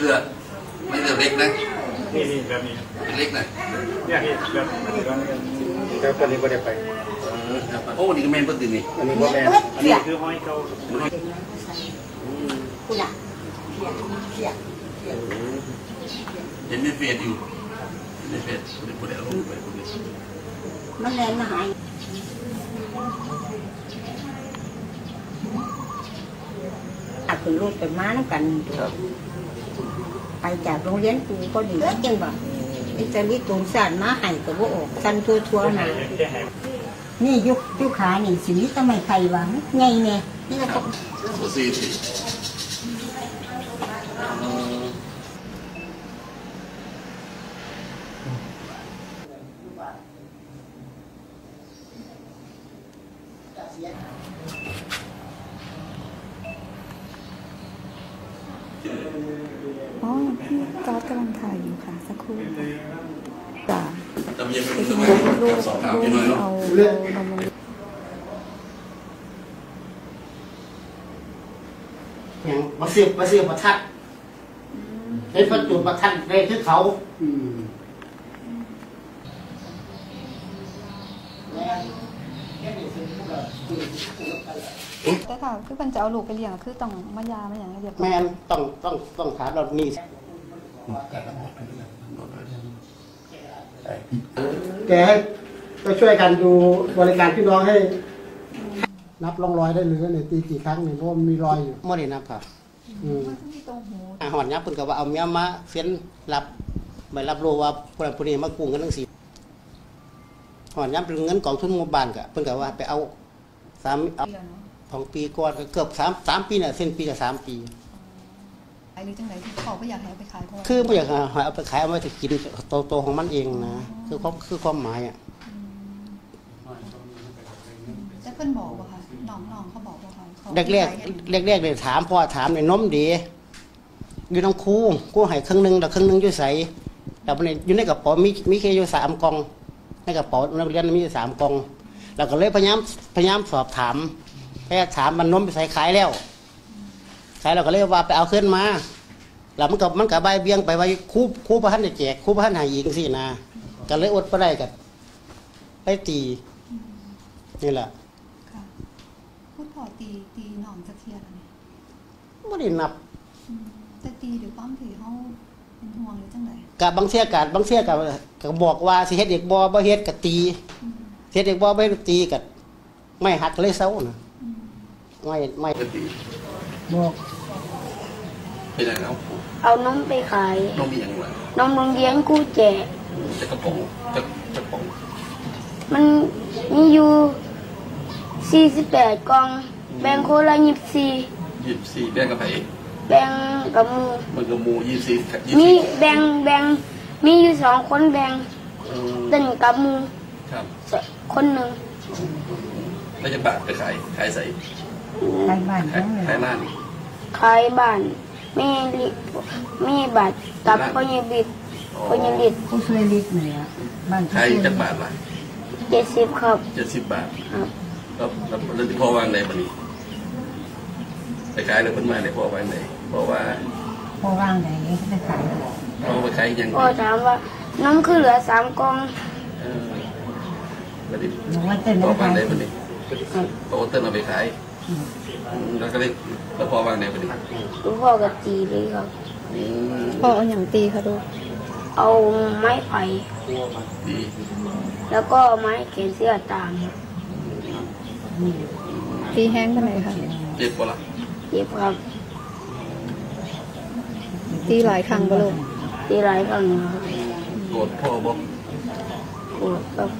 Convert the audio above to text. เรือไม่เรือเล็กนะนี่แบบนี้เป็นเล็กนะเนี่ยแบบแล้วตอนนี้ก็ได้ไปโอ้นี่ก็แมนเพิ่งตื่นนี่อันนี้ก็แมนอันนี้คือห้อยเขาคุณอะเห็นในเฟซอยู่ในเฟซไม่ปวดแล้วไม่ปวดเลยมันแรงหายคือรถกับม้าน้ำกันไปจากโรงเรียนตูก็ดีจังบ่อิตาลีตูสานม้าไห่กับว่าออกสันทัวๆหน่อยนี่ยุคขานี่สีนี้ทำไมใครวะไงเนี่ยนี่ก็ต้องอ๋อพี่จอร์จกำลังถ่ายอยู่ค่ะสักครู่จ้ะลูกอย่างมาเสียบประทัดในประจุประทัดในที่เขาแต่ค่ะคือมันจะเอาลูกไปเลี้ยงคือต้องมายาไม่อย่างเดียวแม่ต้องหาเรามีแกให้ก็ช่วยกันดูบริการพี่น้องให้นับร่องรอยได้หรือในตีกี่ครั้งเนี่ยเพราะมีรอยอยู่ไม่ได้นับค่ะหอนยับเพิ่นก็ว่าเอาเมียมาเฟ้นรับไม่รับรู้ว่าคนผู้นี้มากู้เงินทั้งสี่หอนยับเป็นเงินกองทุนหมู่บ้านก็เพิ่นก็ว่าไปเอา2 ปีก่อนเกือบ3 ปีเนี่ยเส้นปีกับ3 ปีไอ้นี่จังไหนเขาไม่อยากให้ไปขายเพราะคือไม่อยากให้เอาไปขายเอาไว้จะกินโตของมันเองนะคือความหมายอ่ะแล้วเพิ่นบอกว่าค่ะน้องเขาบอกว่าเขาแรกเลยถามพ่อถามในน้มดีอยู่น้องคู่ให้ครึ่งนึงแต่ครึ่งนึงอยู่ใส่แต่วันนี้อยู่ในกระเป๋ามีแค่อยู่3 กล่องในกระเป๋านักเรียนมีอยู่3 กล่องเราก็เลยพยายามสอบถามแค่ถามมันน้มไปใส่ขายแล้วขายเราก็เลยว่าไปเอาขึ้นมาแล้วมันกับใบเบี้ยงไปไว้คู่พระท่านแจกคู่พระท่านหายยิงสินะก็เลยอดไปได้กับไปตีนี่แหละพูดพอตีหนองจะเทียนไม่ได้นับแต่ตีเดี๋ยวป้อมถือเขาเป็นห่วงหรือจังไรกับบางเสี้ยกับบบอกว่าสิเฮ็ดเด็กบ่เฮ็ดกับตีเฮ็ดเด็กบ่ไม่ตีกับไม่หักเลยเศร้านะไม่บอกเป็นอะไรนะเอาน้ำไปขายน้ำเลี้ยงอะไรน้ำโรงเรียนกู้แจกจะกระป๋องจะป๋องมันมีอยู่48 กล่องแบ่งคนละ24แบ่งกับใครแบ่งกับมู24มีแบ่งมีอยู่2 คนแบ่งเต้นกับมูครับคนหนึ่งแล้วจะบาทไปขายใส่ขายบ้านมีบัตรกับพญบิดพญลิศผู้ช่วยลิศเลยอ่ะบ้านขายจักบาทละ70ครับ70 บาทครับแล้วที่พ่อวางไหนบัดนี้ไปขายเลยคนมาเนี่ยพ่อวางไหนบอกว่าพ่อวางไหนไปขายพ่อไปขายยังพ่อถามว่าน้องคือเหลือ3 กล่องบัดนี้พ่อวางไหนบัดนี้โตเต้นเอาไปขายแล้วก็ได้แล้วพ่อวางไหนบัดนี้พ่อกับตีเลยครับพ่อเอาอย่างตีเขาดูเอาไม้ไผ่แล้วก็ไม้เขียนเสื้อตามตีแห้งเท่าไหร่คะเจ็บปะล่ะเจ็บครับตีหลายครั้งปะลูกตีหลายครั้งโกรธพ่อบ่โกรธครับ